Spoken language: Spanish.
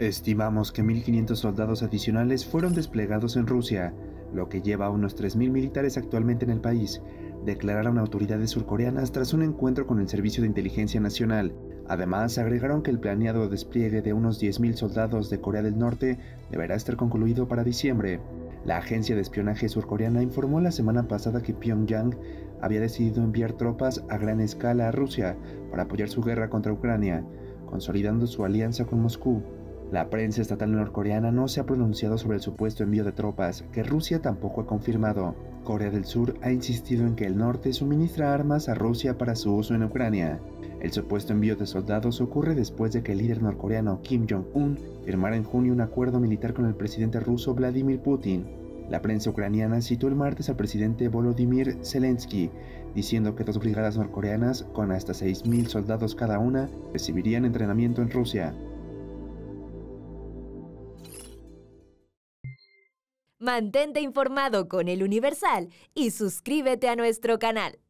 Estimamos que 1.500 soldados adicionales fueron desplegados en Rusia, lo que lleva a unos 3.000 militares actualmente en el país, declararon autoridades surcoreanas tras un encuentro con el Servicio de Inteligencia Nacional. Además, agregaron que el planeado despliegue de unos 10.000 soldados de Corea del Norte deberá estar concluido para diciembre. La agencia de espionaje surcoreana informó la semana pasada que Pyongyang había decidido enviar tropas a gran escala a Rusia para apoyar su guerra contra Ucrania, consolidando su alianza con Moscú. La prensa estatal norcoreana no se ha pronunciado sobre el supuesto envío de tropas, que Rusia tampoco ha confirmado. Corea del Sur ha insistido en que el norte suministra armas a Rusia para su uso en Ucrania. El supuesto envío de soldados ocurre después de que el líder norcoreano Kim Jong-un firmara en junio un acuerdo militar con el presidente ruso Vladimir Putin. La prensa ucraniana citó el martes al presidente Volodymyr Zelensky, diciendo que dos brigadas norcoreanas, con hasta 6.000 soldados cada una, recibirían entrenamiento en Rusia. Mantente informado con El Universal y suscríbete a nuestro canal.